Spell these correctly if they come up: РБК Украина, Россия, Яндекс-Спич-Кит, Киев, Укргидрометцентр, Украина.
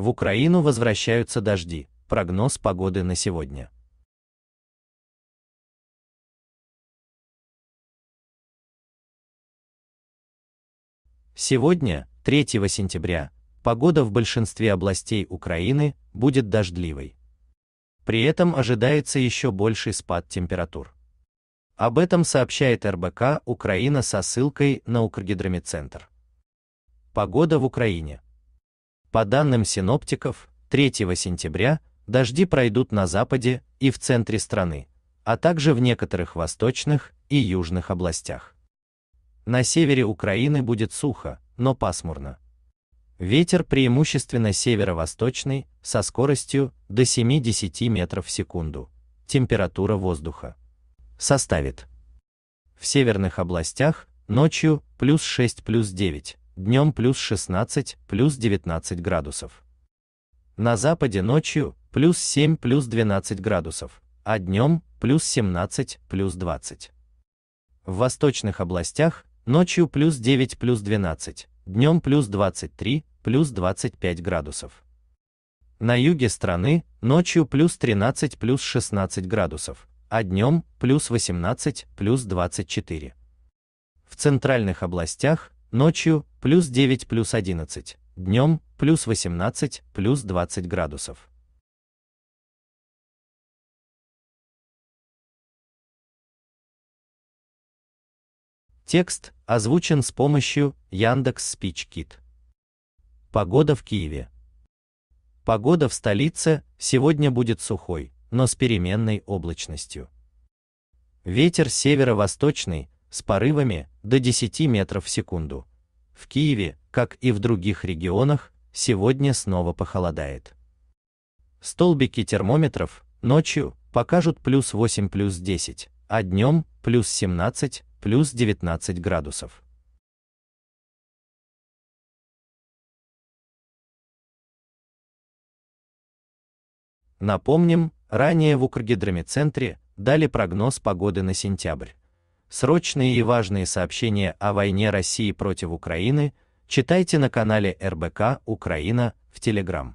В Украину возвращаются дожди. Прогноз погоды на сегодня. Сегодня, 3 сентября, погода в большинстве областей Украины будет дождливой. При этом ожидается еще больший спад температур. Об этом сообщает РБК Украина со ссылкой на Укргидрометцентр. Погода в Украине. По данным синоптиков, 3 сентября дожди пройдут на западе и в центре страны, а также в некоторых восточных и южных областях. На севере Украины будет сухо, но пасмурно. Ветер преимущественно северо-восточный, со скоростью до 7-10 метров в секунду. Температура воздуха составит в северных областях ночью +6, +9. Днем +16, +19 градусов. На западе ночью +7, +12 градусов, а днем +17, +20. В восточных областях ночью +9, +12, днем +23, +25 градусов. На юге страны ночью +13, +16 градусов, а днем +18, +24. В центральных областях ночью +9, +11, днем +18, +20 градусов. Текст озвучен с помощью Яндекс-Спич-Кит. Погода в Киеве. Погода в столице сегодня будет сухой, но с переменной облачностью. Ветер северо-восточный, с порывами до 10 метров в секунду. В Киеве, как и в других регионах, сегодня снова похолодает. Столбики термометров ночью покажут +8, +10, а днем +17, +19 градусов. Напомним, ранее в Укргидрометцентре дали прогноз погоды на сентябрь. Срочные и важные сообщения о войне России против Украины читайте на канале РБК Украина в Telegram.